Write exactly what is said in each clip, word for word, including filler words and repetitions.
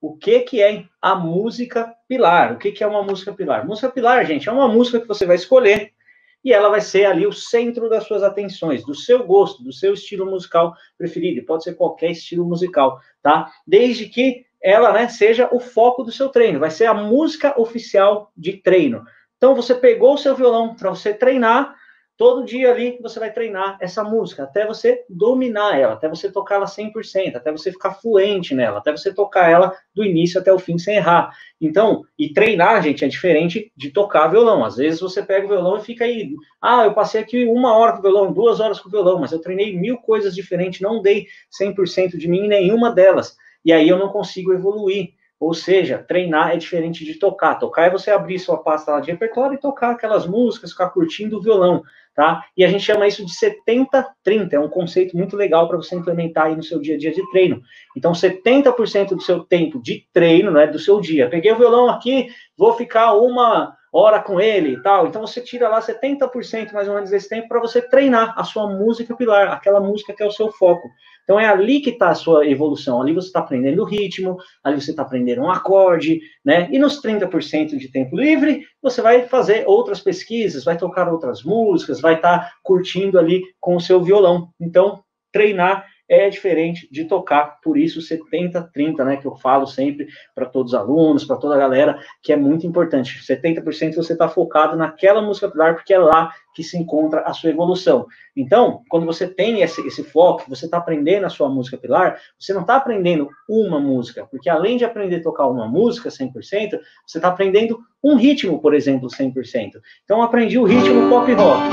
o que, que é a música pilar. O que, que é uma música pilar? Música pilar, gente, é uma música que você vai escolher e ela vai ser ali o centro das suas atenções, do seu gosto, do seu estilo musical preferido. Pode ser qualquer estilo musical, tá? Desde que ela, né, seja o foco do seu treino. Vai ser a música oficial de treino. Então, você pegou o seu violão para você treinar, todo dia ali você vai treinar essa música, até você dominar ela, até você tocar ela cem por cento, até você ficar fluente nela, até você tocar ela do início até o fim sem errar. Então, e treinar, gente, é diferente de tocar violão. Às vezes você pega o violão e fica aí, ah, eu passei aqui uma hora com o violão, duas horas com o violão, mas eu treinei mil coisas diferentes, não dei cem por cento de mim em nenhuma delas. E aí eu não consigo evoluir. Ou seja, treinar é diferente de tocar. Tocar é você abrir sua pasta lá de repertório e tocar aquelas músicas, ficar curtindo o violão, tá? E a gente chama isso de setenta trinta. É um conceito muito legal para você implementar aí no seu dia a dia de treino. Então, setenta por cento do seu tempo de treino, né, do seu dia. Peguei o violão aqui, vou ficar uma hora com ele e tal. Então, você tira lá setenta por cento mais ou menos desse tempo para você treinar a sua música pilar, aquela música que é o seu foco. Então, é ali que está a sua evolução. Ali você está aprendendo o ritmo, ali você está aprendendo um acorde, né? E nos trinta por cento de tempo livre, você vai fazer outras pesquisas, vai tocar outras músicas, vai estar tá curtindo ali com o seu violão. Então, treinar é diferente de tocar, por isso setenta trinta, né, que eu falo sempre para todos os alunos, para toda a galera, que é muito importante. setenta por cento você está focado naquela música pilar, porque é lá que se encontra a sua evolução. Então, quando você tem esse, esse foco, você está aprendendo a sua música pilar, você não está aprendendo uma música, porque além de aprender a tocar uma música cem por cento, você está aprendendo um ritmo, por exemplo, cem por cento. Então, eu aprendi o ritmo pop rock.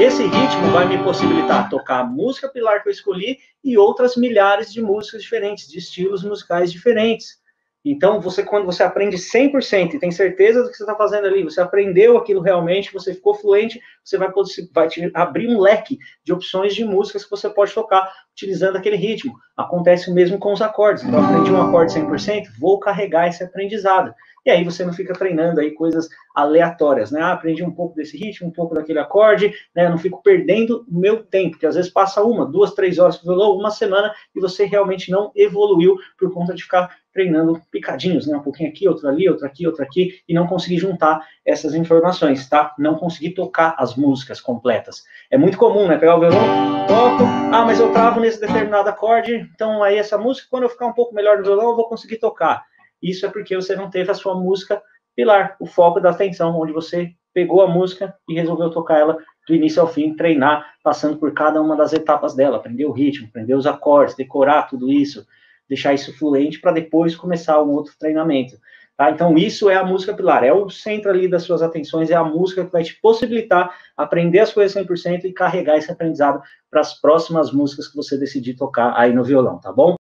Esse ritmo vai me possibilitar tocar a música pilar que eu escolhi e outras milhares de músicas diferentes, de estilos musicais diferentes. Então, você, quando você aprende cem por cento e tem certeza do que você está fazendo ali, você aprendeu aquilo realmente, você ficou fluente, você vai, vai te abrir um leque de opções de músicas que você pode tocar utilizando aquele ritmo. Acontece o mesmo com os acordes. Então, eu aprendi um acorde cem por cento, vou carregar esse aprendizado. E aí você não fica treinando aí coisas aleatórias, né? Ah, aprendi um pouco desse ritmo, um pouco daquele acorde, né? Eu não fico perdendo o meu tempo, que às vezes passa uma, duas, três horas pro violão, uma semana, e você realmente não evoluiu por conta de ficar treinando picadinhos, né? Um pouquinho aqui, outro ali, outro aqui, outro aqui, e não conseguir juntar essas informações, tá? Não conseguir tocar as músicas completas. É muito comum, né? Pegar o violão, toco, ah, mas eu travo nesse determinado acorde, então aí essa música, quando eu ficar um pouco melhor no violão, eu vou conseguir tocar. Isso é porque você não teve a sua música pilar, o foco da atenção, onde você pegou a música e resolveu tocar ela do início ao fim, treinar, passando por cada uma das etapas dela, aprender o ritmo, aprender os acordes, decorar tudo isso, deixar isso fluente para depois começar um outro treinamento. Tá? Então, isso é a música pilar, é o centro ali das suas atenções, é a música que vai te possibilitar aprender as coisas cem por cento e carregar esse aprendizado para as próximas músicas que você decidir tocar aí no violão, tá bom?